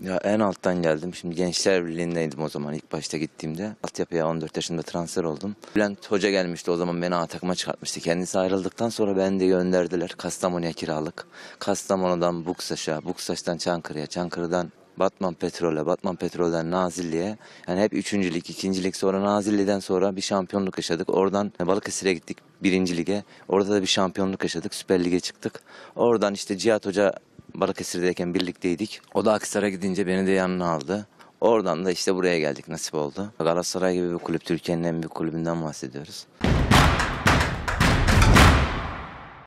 Ya en alttan geldim. Şimdi Gençlerbirliği'ndeydim o zaman ilk başta gittiğimde. Altyapıya 14 yaşında transfer oldum. Bülent Hoca gelmişti o zaman, beni A takıma çıkartmıştı. Kendisi ayrıldıktan sonra beni de gönderdiler. Kastamonu'ya kiralık. Kastamonu'dan Buksaş'a, Buksaş'tan Çankırı'ya, Çankırı'dan Batman Petrol'e, Batman Petrol'den Nazilli'ye. Yani hep 3. lig, 2. lig, sonra Nazilli'den sonra bir şampiyonluk yaşadık. Oradan Balıkesir'e gittik 1. lige. Orada da bir şampiyonluk yaşadık. Süper Lig'e çıktık. Oradan işte Cihat Hoca Balıkesir'deyken birlikteydik. O da Aksaray'a gidince beni de yanına aldı. Oradan da işte buraya geldik, nasip oldu. Galatasaray gibi bir kulüp, Türkiye'nin en büyük kulübünden bahsediyoruz.